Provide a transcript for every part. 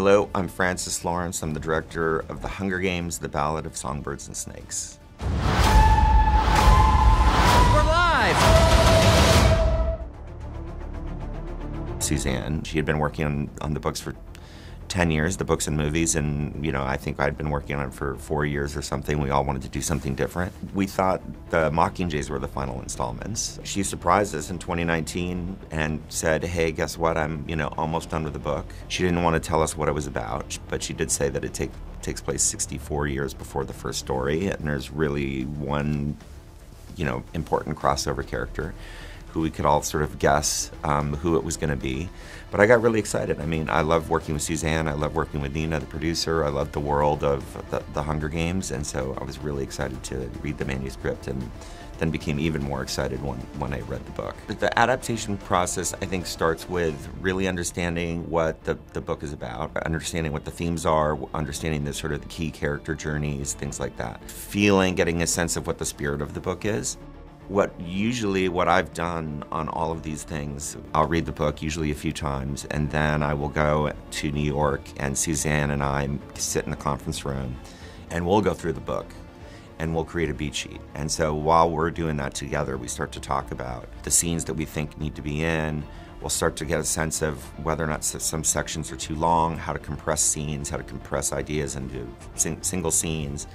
Hello, I'm Francis Lawrence. I'm the director of The Hunger Games, The Ballad of Songbirds and Snakes. We're live! Suzanne, she had been working on the books for 10 years, the books and movies, and you know, I think I'd been working on it for 4 years or something. We all wanted to do something different. We thought the Mockingjays were the final installments. She surprised us in 2019 and said, hey, guess what? I'm almost done with the book. She didn't want to tell us what it was about, but she did say that it takes place 64 years before the first story, and there's really one, important crossover character who we could all sort of guess who it was going to be. But I got really excited. I mean, I love working with Suzanne. I love working with Nina, the producer. I love the world of the Hunger Games. And so I was really excited to read the manuscript, and then became even more excited when I read the book. But the adaptation process, I think, starts with really understanding what the book is about, understanding what the themes are, understanding the sort of the key character journeys, things like that. Feeling, getting a sense of what the spirit of the book is. What I've done on all of these things, I'll read the book usually a few times, and then I will go to New York, and Suzanne and I sit in the conference room, and we'll go through the book, and we'll create a beat sheet. And so while we're doing that together, we start to talk about the scenes that we think need to be in. We'll start to get a sense of whether or not some sections are too long, how to compress scenes, how to compress ideas into single scenes,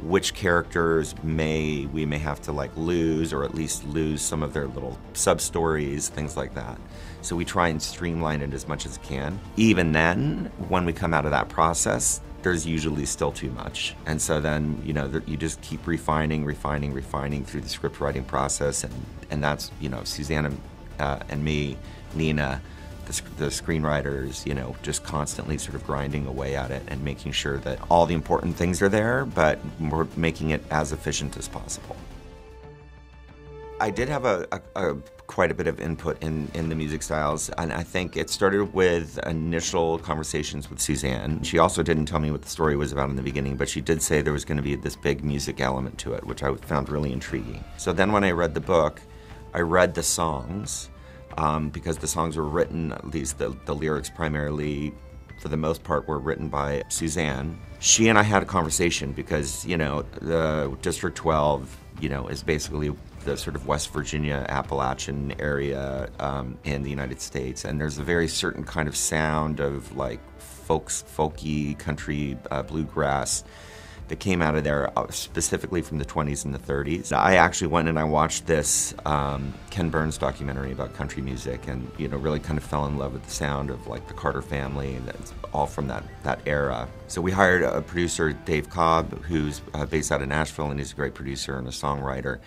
which characters we may have to lose, or at least lose some of their little sub-stories, things like that. So we try and streamline it as much as we can. Even then, when we come out of that process, there's usually still too much. And so then, you just keep refining through the script writing process, and that's, Suzanne and me, Nina, the screenwriters, just constantly sort of grinding away at it and making sure that all the important things are there, but we're making it as efficient as possible. I did have quite a bit of input in the music styles, and I think it started with initial conversations with Suzanne. She also didn't tell me what the story was about in the beginning, but she did say there was going to be this big music element to it, which I found really intriguing. So then when I read the book, I read the songs, because the songs were written, at least the lyrics primarily, for the most part, were written by Suzanne. She and I had a conversation because, the District 12, is basically the sort of West Virginia, Appalachian area in the United States, and there's a very certain kind of sound of folky, country, bluegrass that came out of there, specifically from the 20s and the 30s. I actually went and I watched this Ken Burns documentary about country music, and really kind of fell in love with the sound of the Carter Family, and that's all from that era. So we hired a producer, Dave Cobb, who's based out of Nashville, and he's a great producer and a songwriter.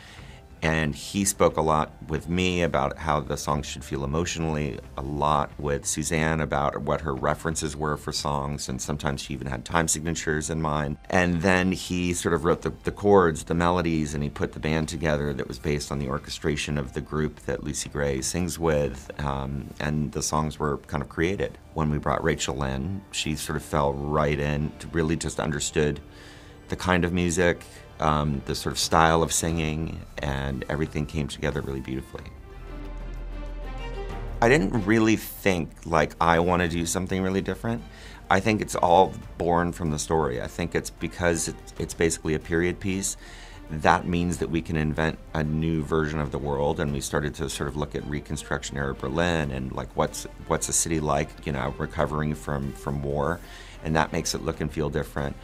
And he spoke a lot with me about how the songs should feel emotionally, a lot with Suzanne about what her references were for songs, and sometimes she even had time signatures in mind. And then he sort of wrote the chords, the melodies, and he put the band together that was based on the orchestration of the group that Lucy Gray sings with, and the songs were kind of created. When we brought Rachel in, she sort of fell right in, really just understood the kind of music, the sort of style of singing, and everything came together really beautifully. I didn't really think I want to do something really different. I think it's all born from the story. I think it's because it's basically a period piece. That means that we can invent a new version of the world, and we started to sort of look at Reconstruction era Berlin, and what's a city like, recovering from war, and that makes it look and feel different.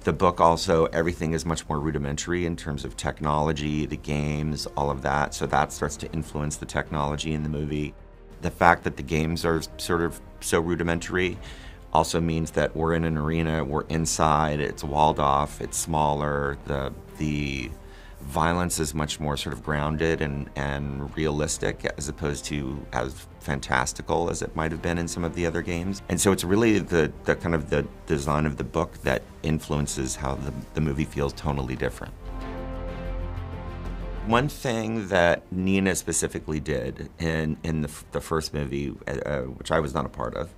The book also, everything is much more rudimentary in terms of technology, the games, all of that, so that starts to influence the technology in the movie. The fact that the games are sort of so rudimentary also means that we're in an arena, we're inside, it's walled off, it's smaller, the violence is much more sort of grounded and realistic, as opposed to as fantastical as it might have been in some of the other games. And so it's really the kind of the design of the book that influences how the movie feels tonally different. One thing that Nina specifically did in the first movie, which I was not a part of,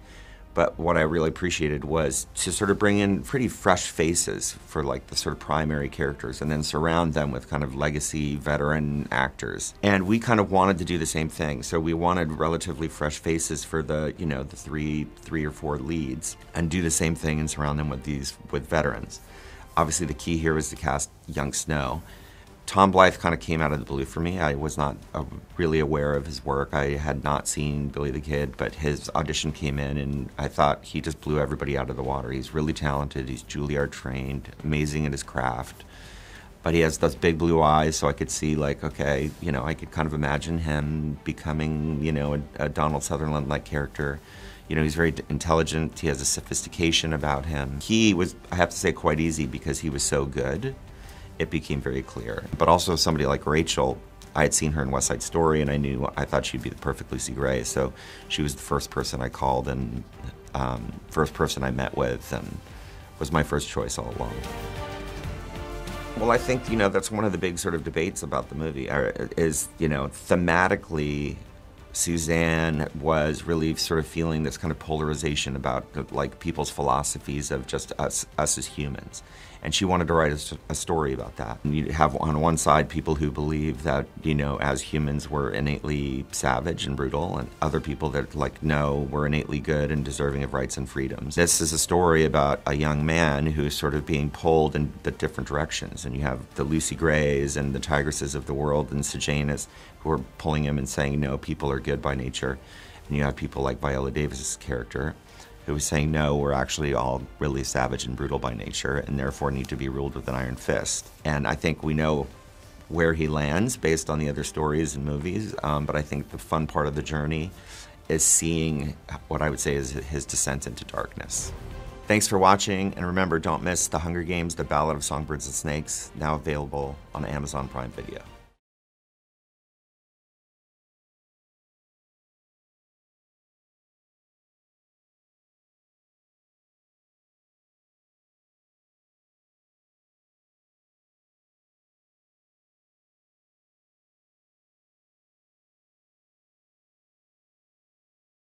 But what I really appreciated was to sort of bring in pretty fresh faces for like the sort of primary characters and then surround them with kind of legacy veteran actors. And we kind of wanted to do the same thing. So we wanted relatively fresh faces for the, you know, the three or four leads and do the same thing and surround them with these, with veterans. Obviously the key here was to cast young Snow. Tom Blythe kind of came out of the blue for me. I was not really aware of his work. I had not seen Billy the Kid, but his audition came in and I thought he just blew everybody out of the water. He's really talented, he's Juilliard trained, amazing at his craft, but he has those big blue eyes, so I could see like, okay, you know, I could kind of imagine him becoming, you know, a Donald Sutherland-like character. You know, he's very intelligent, he has a sophistication about him. He was, I have to say, quite easy because he was so good. It became very clear. But also somebody like Rachel, I had seen her in West Side Story and I thought she'd be the perfect Lucy Gray, so she was the first person I called and first person I met with and was my first choice all along. Well, I think, you know, that's one of the big sort of debates about the movie is, you know, thematically, Suzanne was really sort of feeling this kind of polarization about like people's philosophies of just us as humans. And she wanted to write a story about that. And you have on one side people who believe that, you know, as humans we're innately savage and brutal, and other people that like, no, we're innately good and deserving of rights and freedoms. This is a story about a young man who's sort of being pulled in the different directions. And you have the Lucy Grays and the Tigresses of the world and Sejanus who are pulling him and saying, no, people are good by nature. And you have people like Viola Davis' character who was saying, no, we're actually all really savage and brutal by nature and therefore need to be ruled with an iron fist. And I think we know where he lands based on the other stories and movies, but I think the fun part of the journey is seeing what I would say is his descent into darkness. Thanks for watching, and remember, don't miss The Hunger Games, The Ballad of Songbirds and Snakes, now available on Amazon Prime Video.